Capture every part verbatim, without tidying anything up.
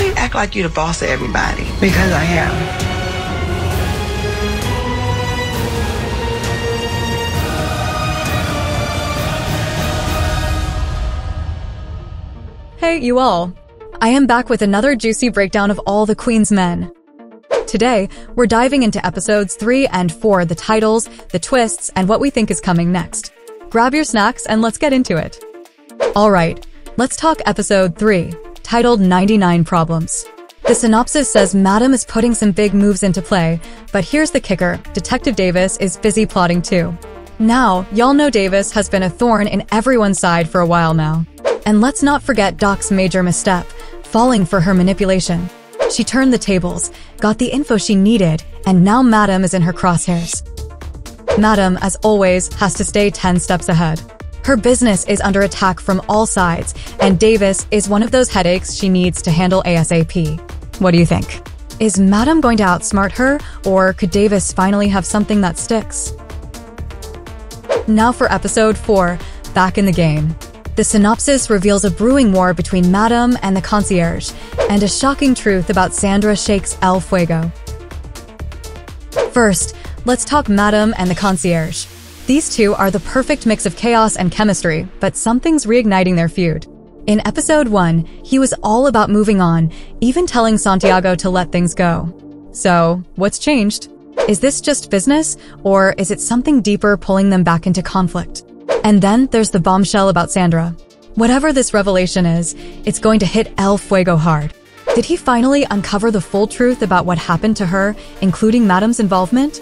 Why you act like you're the boss of everybody? Because I am. Hey, you all. I am back with another juicy breakdown of All the Queen's Men. Today, we're diving into episodes three and four, the titles, the twists, and what we think is coming next. Grab your snacks and let's get into it. Alright, let's talk episode three, titled ninety-nine Problems. The synopsis says Madam is putting some big moves into play, but here's the kicker, Detective Davis is busy plotting too. Now, y'all know Davis has been a thorn in everyone's side for a while now. And let's not forget Doc's major misstep, falling for her manipulation. She turned the tables, got the info she needed, and now Madam is in her crosshairs. Madam, as always, has to stay ten steps ahead. Her business is under attack from all sides, and Davis is one of those headaches she needs to handle ASAP. What do you think? Is Madam going to outsmart her, or could Davis finally have something that sticks? Now for episode four, Back in the Game. The synopsis reveals a brewing war between Madam and the concierge, and a shocking truth about Sandra Shake's El Fuego. First, let's talk Madam and the concierge. These two are the perfect mix of chaos and chemistry, but something's reigniting their feud. In episode one, he was all about moving on, even telling Santiago to let things go. So, what's changed? Is this just business, or is it something deeper pulling them back into conflict? And then there's the bombshell about Sandra. Whatever this revelation is, it's going to hit El Fuego hard. Did he finally uncover the full truth about what happened to her, including Madam's involvement?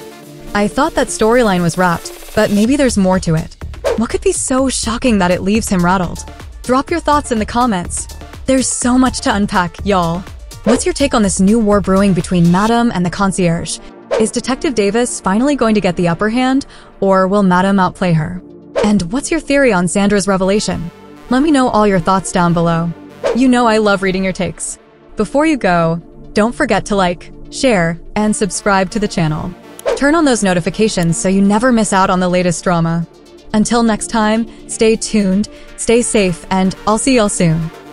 I thought that storyline was wrapped, but maybe there's more to it. What could be so shocking that it leaves him rattled? Drop your thoughts in the comments. There's so much to unpack, y'all. What's your take on this new war brewing between Madam and the concierge? Is Detective Davis finally going to get the upper hand, or will Madam outplay her? And what's your theory on Sandra's revelation? Let me know all your thoughts down below. You know I love reading your takes. Before you go, don't forget to like, share, and subscribe to the channel. Turn on those notifications so you never miss out on the latest drama. Until next time, stay tuned, stay safe, and I'll see y'all soon.